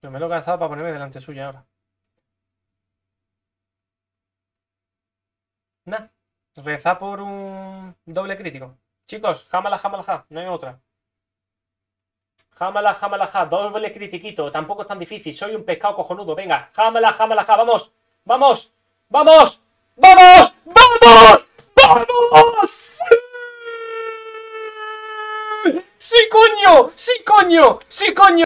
Pero me lo he calzado para ponerme delante suya ahora. Nah, reza por un doble crítico. Chicos, jamala, jamala, ja. No hay otra. Jamala, jamala, ja. Doble critiquito. Tampoco es tan difícil. Soy un pescado cojonudo. Venga, jamala, jamala, ja. Vamos, vamos, vamos, vamos, vamos, vamos. ¡Sí! ¡Sí, coño! ¡Sí, coño! ¡Sí, coño!